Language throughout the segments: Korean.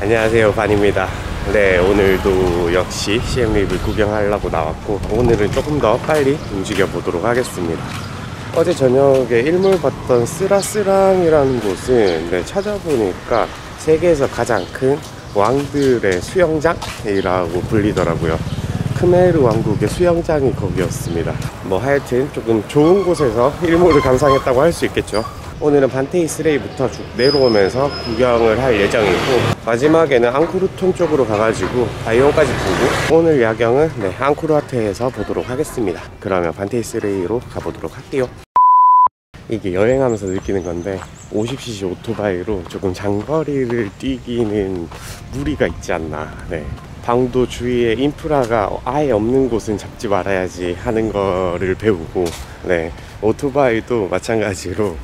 안녕하세요, 반입니다. 네, 오늘도 역시 시엠립을 구경하려고 나왔고, 오늘은 조금 더 빨리 움직여 보도록 하겠습니다. 어제 저녁에 일몰 봤던 쓰라쓰랑이라는 곳은 찾아보니까 세계에서 가장 큰 왕들의 수영장이라고 불리더라고요. 크메르 왕국의 수영장이 거기였습니다. 뭐 하여튼 조금 좋은 곳에서 일몰을 감상했다고 할 수 있겠죠. 오늘은 반테이스레이부터 쭉 내려오면서 구경을 할 예정이고, 마지막에는 앙코르톰 쪽으로 가가지고 바이온까지 보고, 오늘 야경은 앙코르와트에서 보도록 하겠습니다. 그러면 반테이스레이로 가보도록 할게요. 이게 여행하면서 느끼는 건데, 50cc 오토바이로 조금 장거리를 뛰기는 무리가 있지 않나. 네. 강도 주위에 인프라가 아예 없는 곳은 잡지 말아야지 하는 거를 배우고, 네, 오토바이도 마찬가지로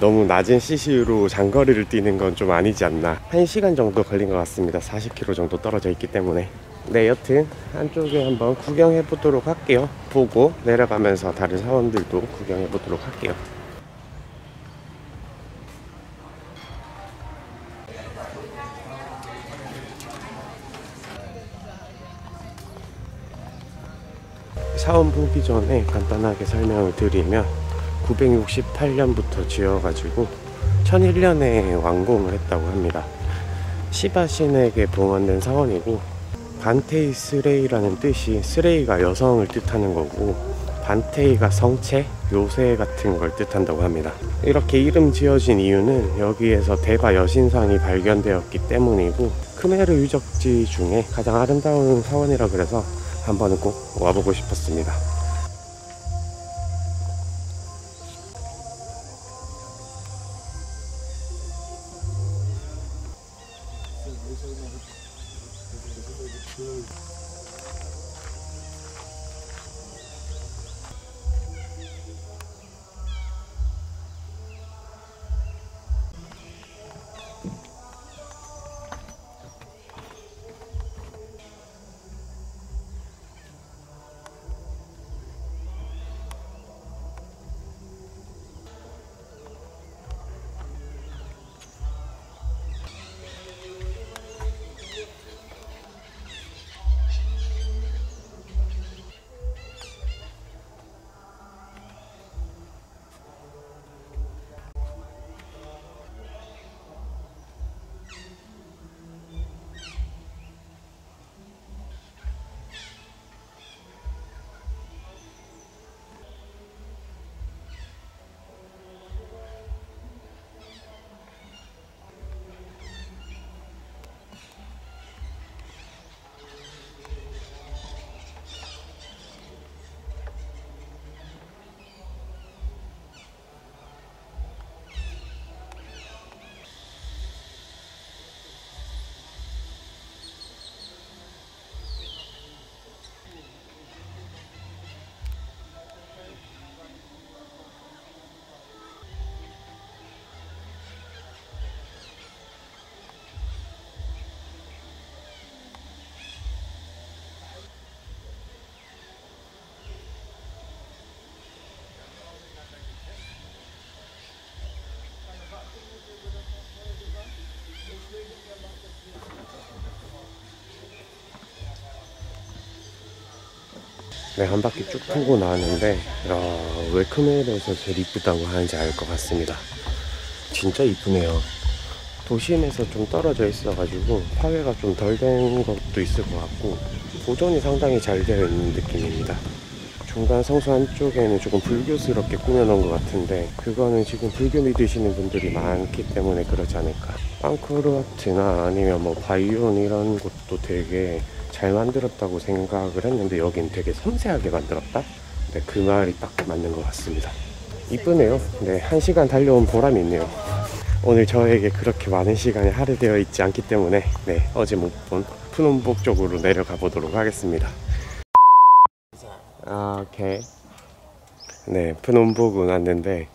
너무 낮은 CC로 장거리를 뛰는 건 좀 아니지 않나. 1시간 정도 걸린 것 같습니다. 40km 정도 떨어져 있기 때문에. 네, 여튼 안쪽에 한번 구경해 보도록 할게요. 보고 내려가면서 다른 사원들도 구경해 보도록 할게요. 사원 보기 전에 간단하게 설명을 드리면, 968년부터 지어가지고 1001년에 완공을 했다고 합니다. 시바신에게 봉헌된 사원이고, 반테이스레이라는 뜻이 스레이가 여성을 뜻하는 거고, 반테이가 성체, 요새 같은 걸 뜻한다고 합니다. 이렇게 이름 지어진 이유는 여기에서 데바 여신상이 발견되었기 때문이고, 크메르 유적지 중에 가장 아름다운 사원이라 그래서 한 번은 꼭 와보고 싶었습니다. 네, 한 바퀴 쭉 돌고 나왔는데, 왜 크메르에서 제일 이쁘다고 하는지 알 것 같습니다. 진짜 이쁘네요. 도심에서 좀 떨어져 있어가지고 파괴가 좀 덜 된 것도 있을 것 같고, 보존이 상당히 잘 되어 있는 느낌입니다. 중간 성수 한쪽에는 조금 불교스럽게 꾸며놓은 것 같은데, 그거는 지금 불교 믿으시는 분들이 많기 때문에 그러지 않을까. 앙코르와트나 아니면 뭐 바이온 이런 곳도 되게 잘 만들었다고 생각을 했는데, 여긴 되게 섬세하게 만들었다? 네, 그 말이 딱 맞는 것 같습니다. 이쁘네요. 네, 1시간 달려온 보람이 있네요. 오늘 저에게 그렇게 많은 시간이 할애되어 있지 않기 때문에, 네, 어제 못 본 푸놈복 쪽으로 내려가 보도록 하겠습니다. 오케이. 네, 푸놈복은 왔는데,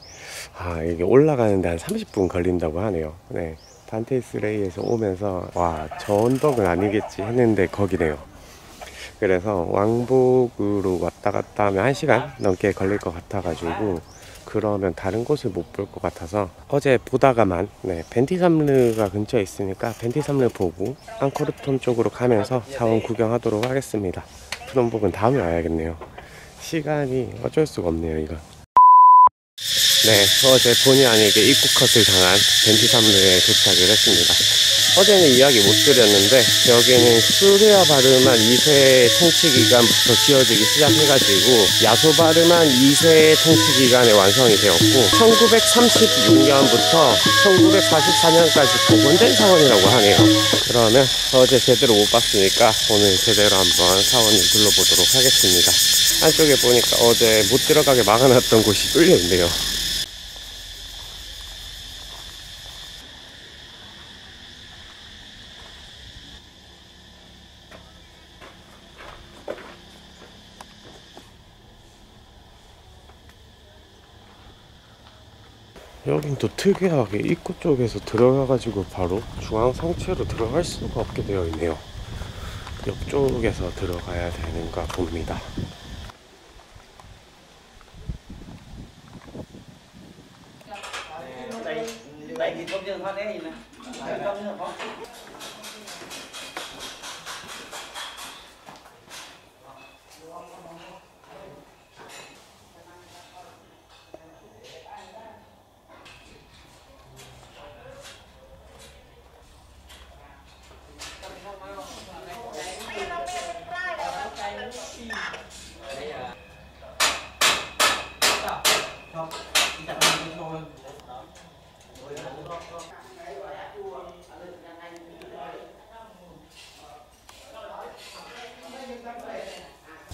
이게 올라가는데 한 30분 걸린다고 하네요. 네. 반테이스레이에서 오면서 와, 저 언덕은 아니겠지 했는데 거기네요. 그래서 왕복으로 왔다 갔다 하면 1시간 넘게 걸릴 것 같아가지고 그러면 다른 곳을 못 볼 것 같아서 어제 보다가만 벤티삼르가 근처에 있으니까 벤티삼르 보고 앙코르톰 쪽으로 가면서 자원 구경하도록 하겠습니다. 푸놈복은 다음에 와야겠네요. 시간이 어쩔 수가 없네요 이건. 어제 본의 아니게 입구컷을 당한 벤티삼르에 도착을 했습니다. 어제는 이야기 못 드렸는데 여기는 수리야바르만 2세 통치기간부터 지어지기 시작해가지고 야소바르만 2세 통치기간에 완성이 되었고 1936년부터 1944년까지 복원된 사원이라고 하네요. 그러면 어제 제대로 못 봤으니까 오늘 제대로 한번 사원을 둘러보도록 하겠습니다. 안쪽에 보니까 어제 못 들어가게 막아놨던 곳이 뚫려있네요. 여긴 또 특이하게 입구 쪽에서 들어가가지고 바로 중앙 성체로 들어갈 수가 없게 되어 있네요. 옆쪽에서 들어가야 되는가 봅니다.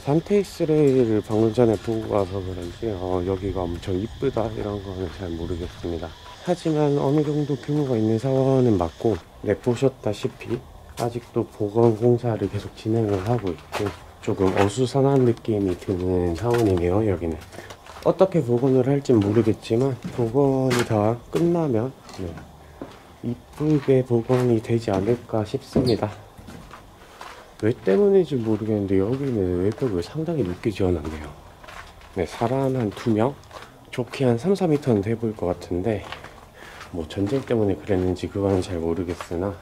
반테이스레이를 방금 전에 보고 와서 그런지 여기가 엄청 이쁘다 이런 거는 잘 모르겠습니다. 하지만 어느 정도 규모가 있는 사원은 맞고 보셨다시피 아직도 복원 공사를 계속 진행을 하고 있고 조금 어수선한 느낌이 드는 사원이네요. 여기는 어떻게 복원을 할진 모르겠지만 복원이 다 끝나면 이쁘게 복원이 되지 않을까 싶습니다. 왜 때문인지 모르겠는데 여기는 외벽을 상당히 높게 지어놨네요. 사람 한 2명? 좋게 한 3-4m는 돼 보일 것 같은데 뭐 전쟁 때문에 그랬는지 그거는 잘 모르겠으나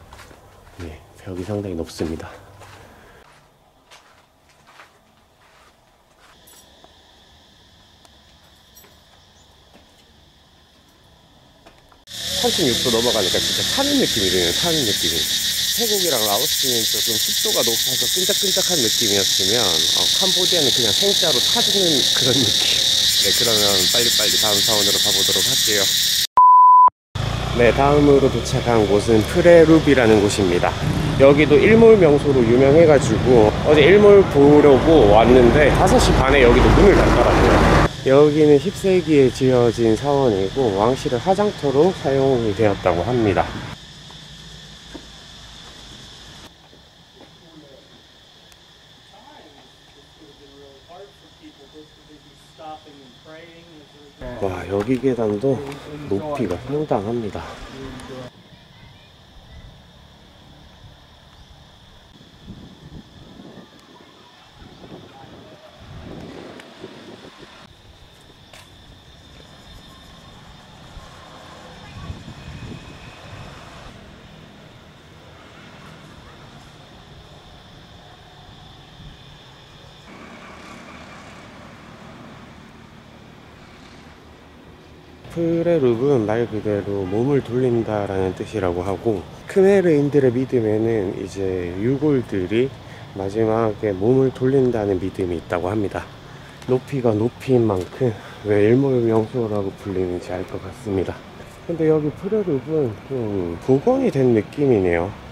벽이 상당히 높습니다. 한 36도 넘어가니까 진짜 타는 느낌이 드네요. 타는 느낌이. 태국이랑 라오스는 조금 습도가 높아서 끈적끈적한 느낌이었으면 캄보디아는 그냥 생짜로 타주는 그런 느낌. 그러면 빨리빨리 다음 사원으로 가보도록 할게요. 다음으로 도착한 곳은 크메르라는 곳입니다. 여기도 일몰 명소로 유명해가지고 어제 일몰 보려고 왔는데 5시 반에 여기도 문을 닫더라고요. 여기는 10세기에 지어진 사원이고 왕실의 화장터로 사용이 되었다고 합니다. 와, 여기 계단도 높이가 상당합니다. 크메르는 말 그대로 몸을 돌린다 라는 뜻이라고 하고 크메르인들의 믿음에는 이제 유골들이 마지막에 몸을 돌린다는 믿음이 있다고 합니다. 높이가 높인 만큼 왜 일몰 명소라고 불리는지 알 것 같습니다. 근데 여기 크메르는 좀 복원이 된 느낌이네요.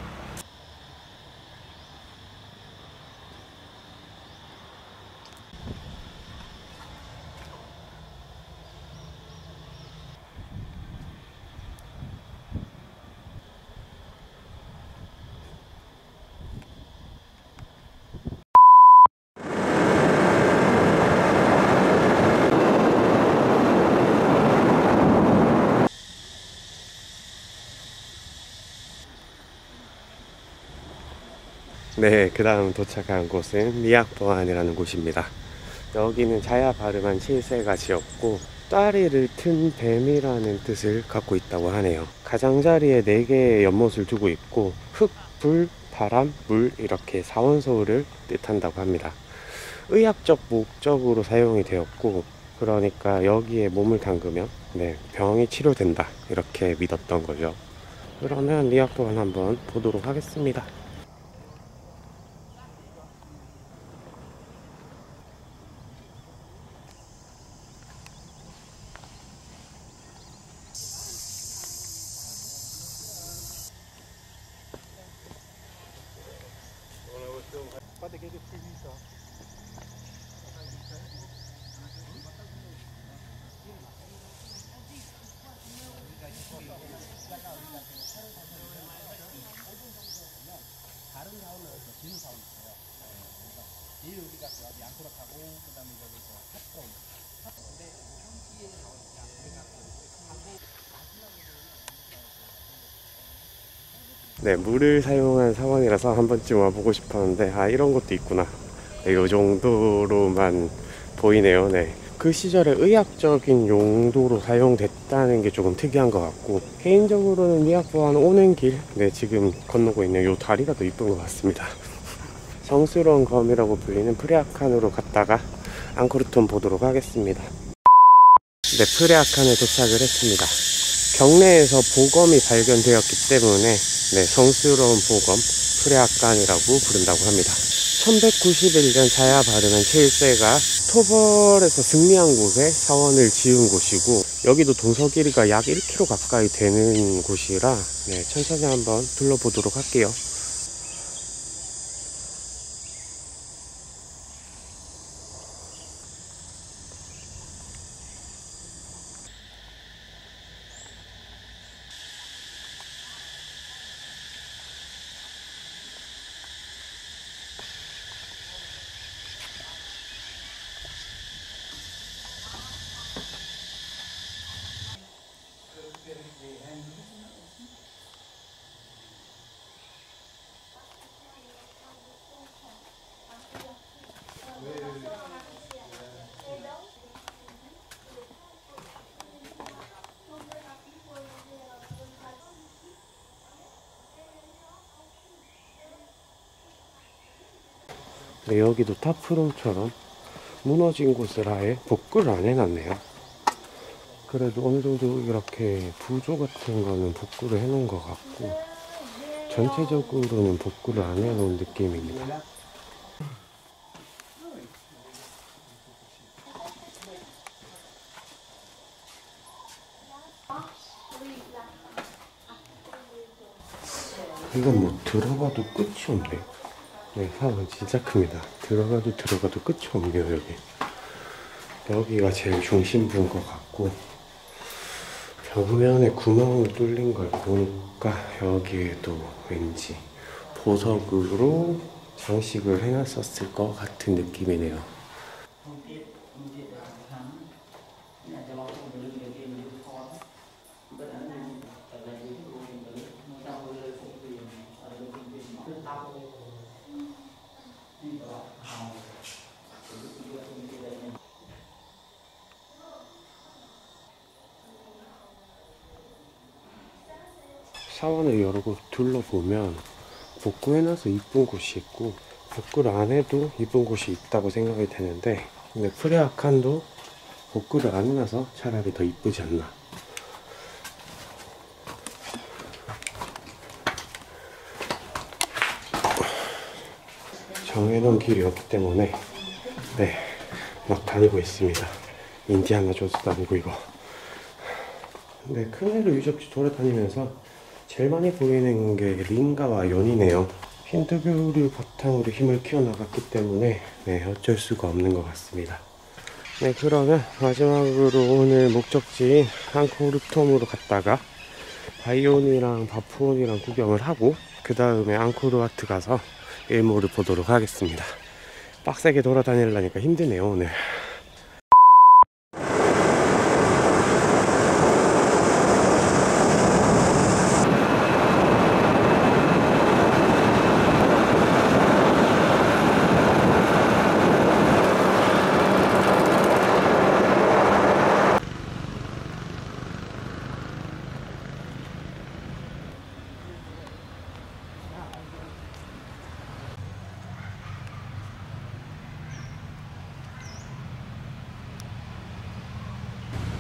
네, 그 다음 도착한 곳은 니악뽀안이라는 곳입니다. 여기는 자야바르만 7세가 지었고 따리를 튼 뱀이라는 뜻을 갖고 있다고 하네요. 가장자리에 4개의 연못을 두고 있고 흙, 불, 바람, 물 이렇게 사원소를 뜻한다고 합니다. 의학적 목적으로 사용이 되었고 그러니까 여기에 몸을 담그면 네, 병이 치료된다 이렇게 믿었던 거죠. 그러면 니악뽀안 한번 보도록 하겠습니다. 네, 물을 사용한 사원이라서 한 번쯤 와보고 싶었는데 아 이런 것도 있구나. 네, 이 정도로만 보이네요. 네, 그 시절에 의학적인 용도로 사용됐다는 게 조금 특이한 것 같고 개인적으로는 니악뽀안 오는 길, 네, 지금 건너고 있는 이 다리가 더 이쁜 것 같습니다. 정스러운 검이라고 불리는 프레아칸으로 갔다가 앙코르톰 보도록 하겠습니다. 네, 프레아칸에 도착을 했습니다. 경내에서 보검이 발견되었기 때문에 네, 성스러운 보검, 프레아칸이라고 부른다고 합니다. 1191년 자야바르만 7세가 토벌에서 승리한 곳에 사원을 지은 곳이고 여기도 동서 길이가 약 1km 가까이 되는 곳이라 네, 천천히 한번 둘러보도록 할게요. 네, 여기도 탑프롬처럼 무너진 곳을 아예 복구를 안 해놨네요. 그래도 어느 정도 이렇게 부조 같은 거는 복구를 해놓은 것 같고 전체적으로는 복구를 안 해놓은 느낌입니다. 이건 뭐 들어가도 끝이 없네. 네, 사원 진짜 큽니다. 들어가도 끝이 없네요. 여기가 제일 중심부인 것 같고 벽면에 구멍을 뚫린 걸 보니까 여기에도 왠지 보석으로 장식을 해놨었을 것 같은 느낌이네요. 사원을 여러 곳 둘러보면 복구해놔서 이쁜 곳이 있고 복구를 안 해도 이쁜 곳이 있다고 생각이 되는데 근데 프레아칸도 복구를 안 해놔서 차라리 더 이쁘지 않나. 정해놓은 길이 없기 때문에 네, 막 다니고 있습니다. 인디아나 존스 다니고 이거. 근데 크메르 유적지 돌아다니면서 제일 많이 보이는 게 링가와 연이네요. 힌두교를 바탕으로 힘을 키워나갔기 때문에 네, 어쩔 수가 없는 것 같습니다. 네, 그러면 마지막으로 오늘 목적지인 앙코르톰으로 갔다가 바이온이랑 바푸온이랑 구경을 하고 그 다음에 앙코르와트 가서 일몰을 보도록 하겠습니다. 빡세게 돌아다니려니까 힘드네요 오늘.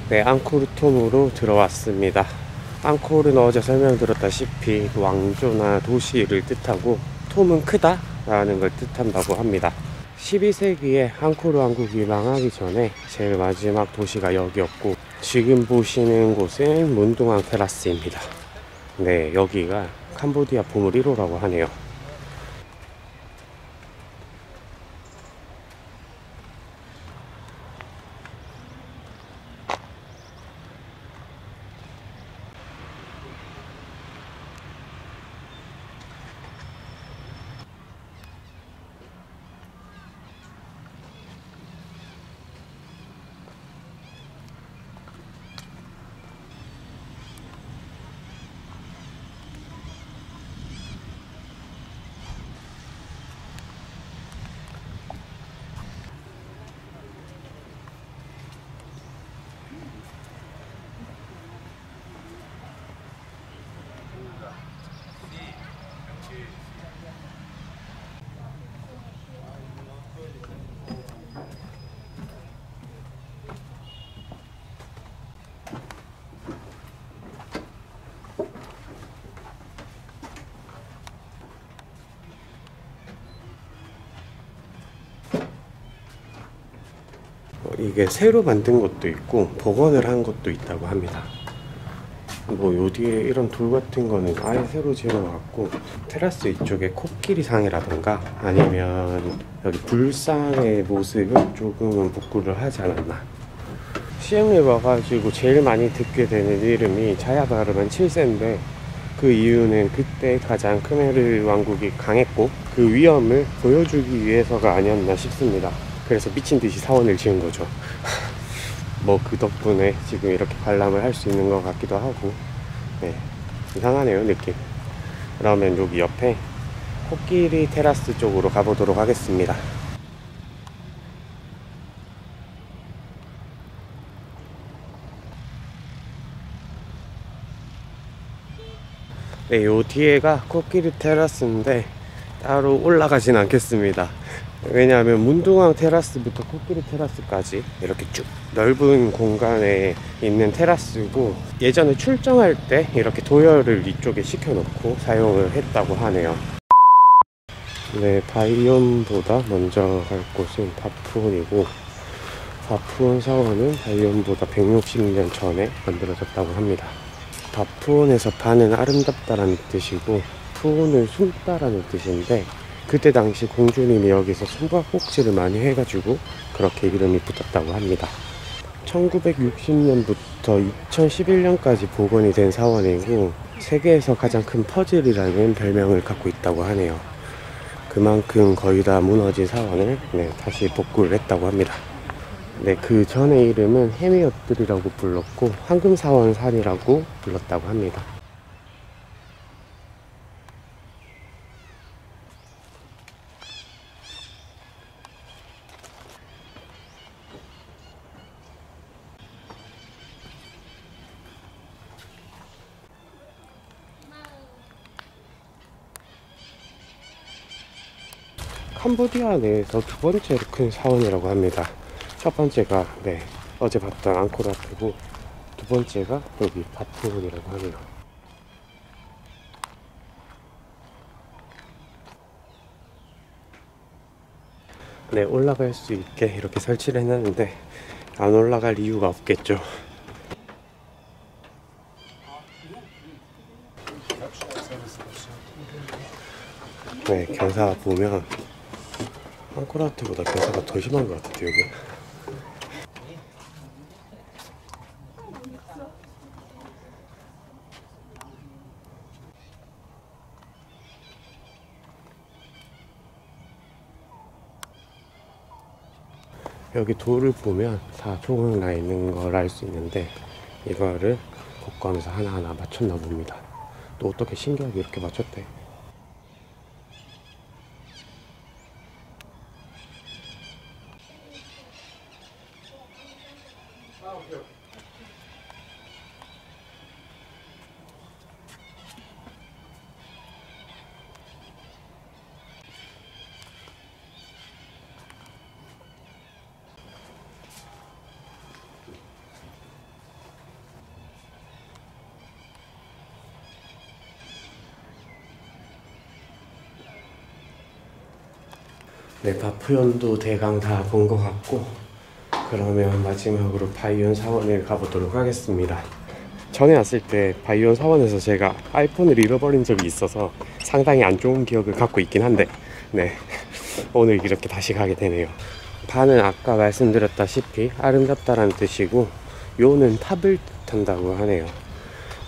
네, 앙코르톰으로 들어왔습니다. 앙코르는 어제 설명드렸다시피 그 왕조나 도시를 뜻하고 톰은 크다 라는 걸 뜻한다고 합니다. 12세기에 앙코르 왕국이 망하기 전에 제일 마지막 도시가 여기였고, 지금 보시는 곳은 문동왕 테라스입니다. 네, 여기가 캄보디아 보물 1호라고 하네요. 이게 새로 만든 것도 있고 복원을 한 것도 있다고 합니다. 뭐 요 뒤에 이런 돌 같은 거는 아예 새로 지은 것 같고, 테라스 이쪽에 코끼리 상이라던가 아니면 여기 불상의 모습은 조금은 복구를 하지 않았나. 시엠립 와가지고 제일 많이 듣게 되는 이름이 자야바르만 7세인데 그 이유는 그때 가장 크메르 왕국이 강했고 그 위험을 보여주기 위해서가 아니었나 싶습니다. 그래서 미친듯이 사원을 지은 거죠. 뭐 그 덕분에 지금 이렇게 관람을 할 수 있는 것 같기도 하고. 네, 이상하네요 느낌. 그러면 여기 옆에 코끼리 테라스 쪽으로 가보도록 하겠습니다. 네, 요 뒤에가 코끼리 테라스인데 따로 올라가진 않겠습니다. 왜냐하면 문동왕 테라스부터 코끼리 테라스까지 이렇게 쭉 넓은 공간에 있는 테라스고, 예전에 출정할 때 이렇게 도열을 이쪽에 시켜놓고 사용을 했다고 하네요. 네, 바이욘보다 먼저 갈 곳은 바푸온이고, 바푸온 사원은 바이욘보다 160년 전에 만들어졌다고 합니다. 바푸온에서 바는 아름답다라는 뜻이고 푸온은 숨다라는 뜻인데, 그때 당시 공주님이 여기서 소가 꼭지를 많이 해가지고 그렇게 이름이 붙었다고 합니다. 1960년부터 2011년까지 복원이 된 사원이고 세계에서 가장 큰 퍼즐이라는 별명을 갖고 있다고 하네요. 그만큼 거의 다 무너진 사원을 다시 복구를 했다고 합니다. 네, 그 전의 이름은 해미엿들이라고 불렀고 황금사원산이라고 불렀다고 합니다. 캄보디아 내에서 두 번째로 큰 사원이라고 합니다. 첫 번째가 어제 봤던 앙코르와트고, 두 번째가 여기 바푸온이라고 하네요. 네, 올라갈 수 있게 이렇게 설치를 해놨는데 안 올라갈 이유가 없겠죠. 네, 경사 보면 앙코르와트보다 경사가 더 심한 것 같아요 여기. 여기 돌을 보면 다 조각 나 있는 걸 알 수 있는데 이거를 복구하면서 하나하나 맞췄나 봅니다. 또 어떻게 신기하게 이렇게 맞췄대. 네, 바푸온도 대강 다 본 것 같고, 그러면 마지막으로 바이욘 사원에 가보도록 하겠습니다. 전에 왔을 때 바이온 사원에서 제가 아이폰을 잃어버린 적이 있어서 상당히 안 좋은 기억을 갖고 있긴 한데, 네, 오늘 이렇게 다시 가게 되네요. 바는 아까 말씀드렸다시피 아름답다라는 뜻이고, 요는 탑을 뜻한다고 하네요.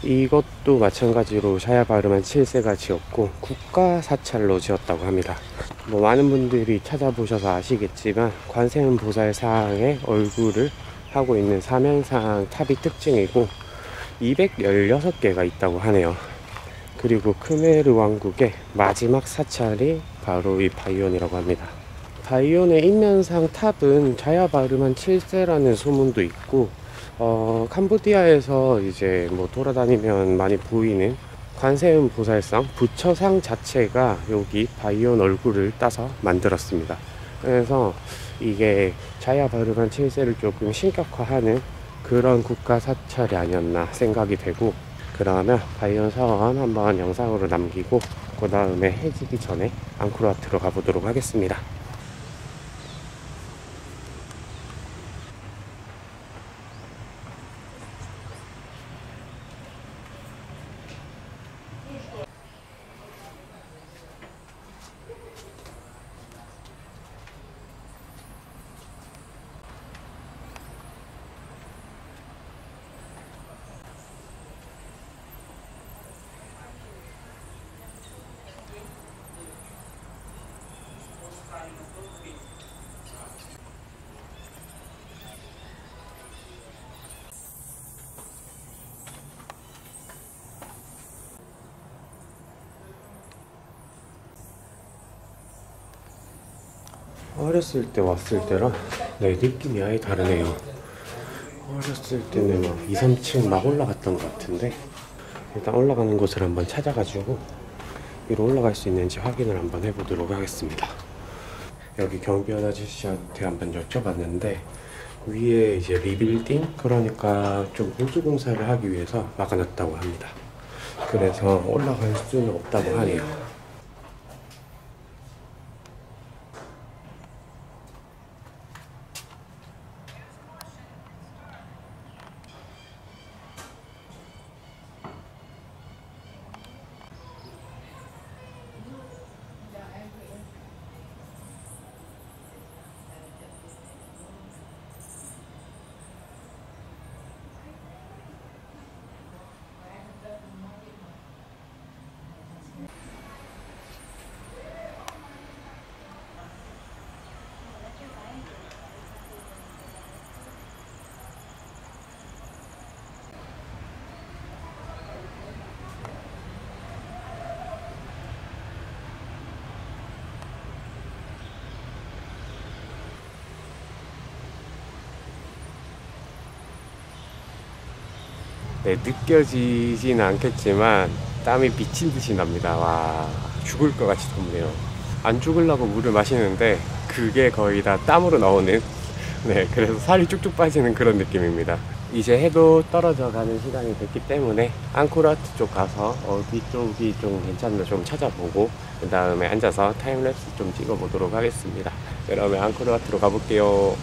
이것도 마찬가지로 자야바르만 7세가 지었고 국가 사찰로 지었다고 합니다. 뭐 많은 분들이 찾아보셔서 아시겠지만 관세음보살 상의 얼굴을 하고 있는 삼양상 탑이 특징이고 216개가 있다고 하네요. 그리고 크메르 왕국의 마지막 사찰이 바로 이 바이온이라고 합니다. 바이온의 인면상 탑은 자야바르만 7세라는 소문도 있고, 캄보디아에서 이제 뭐 돌아다니면 많이 보이는 관세음 보살상, 부처상 자체가 여기 바이온 얼굴을 따서 만들었습니다. 그래서 이게 자야바르만 7세를 조금 신격화하는 그런 국가 사찰이 아니었나 생각이 되고, 그러면 바이온 사원 한번 영상으로 남기고 그 다음에 해지기 전에 앙코르와트로 가보도록 하겠습니다. 어렸을 때 왔을 때랑 네, 느낌이 아예 다르네요. 어렸을 때는 막 2, 3층 막 올라갔던 것 같은데, 일단 올라가는 곳을 한번 찾아가지고 위로 올라갈 수 있는지 확인을 한번 해보도록 하겠습니다. 여기 경비원 아저씨한테 한번 여쭤봤는데, 위에 이제 리빌딩, 그러니까 좀 보수공사를 하기 위해서 막아놨다고 합니다. 그래서 올라갈 수는 없다고 하네요. 네, 느껴지진 않겠지만 땀이 미친듯이 납니다. 와, 죽을 것 같이 덥네요. 안 죽으려고 물을 마시는데 그게 거의 다 땀으로 나오는, 네, 그래서 살이 쭉쭉 빠지는 그런 느낌입니다. 이제 해도 떨어져 가는 시간이 됐기 때문에 앙코르와트 쪽 가서 어디 쪽이 좀 괜찮나 좀 찾아보고 그 다음에 앉아서 타임랩스 좀 찍어보도록 하겠습니다. 그러면 앙코르와트로 가볼게요.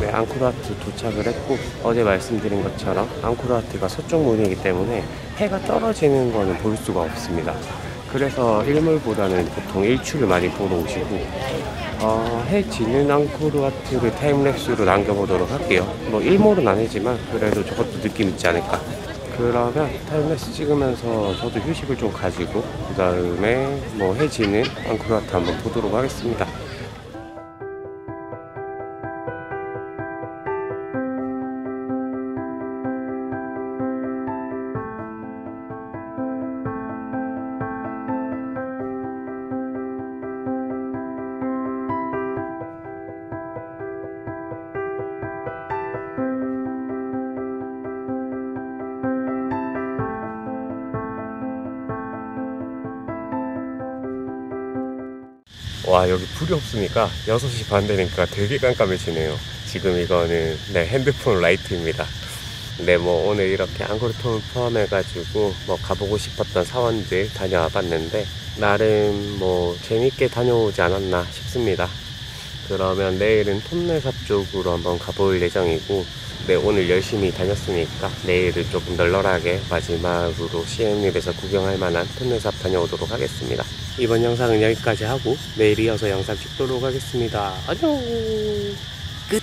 네, 앙코르와트 도착을 했고, 어제 말씀드린 것처럼 앙코르와트가 서쪽 문이기 때문에 해가 떨어지는 거는 볼 수가 없습니다. 그래서 일몰보다는 보통 일출을 많이 보러 오시고, 해 지는 앙코르와트를 타임랩스로 남겨보도록 할게요. 뭐 일몰은 아니지만 그래도 저것도 느낌 있지 않을까. 그러면 타임랩스 찍으면서 저도 휴식을 좀 가지고 그 다음에 뭐 해 지는 앙코르와트 한번 보도록 하겠습니다. 와, 여기 불이 없으니까 6시 반 되니까 되게 깜깜해지네요. 지금 이거는 네, 핸드폰 라이트입니다. 네, 뭐 오늘 이렇게 앙코르톰을 포함해가지고 뭐 가보고 싶었던 사원들 다녀와 봤는데, 나름 뭐 재밌게 다녀오지 않았나 싶습니다. 그러면 내일은 톤레삽 쪽으로 한번 가볼 예정이고, 네, 오늘 열심히 다녔으니까 내일은 조금 널널하게 마지막으로 시엠립에서 구경할 만한 톤레삽 다녀오도록 하겠습니다. 이번 영상은 여기까지 하고 내일 이어서 영상 찍도록 하겠습니다. 안녕. 끝.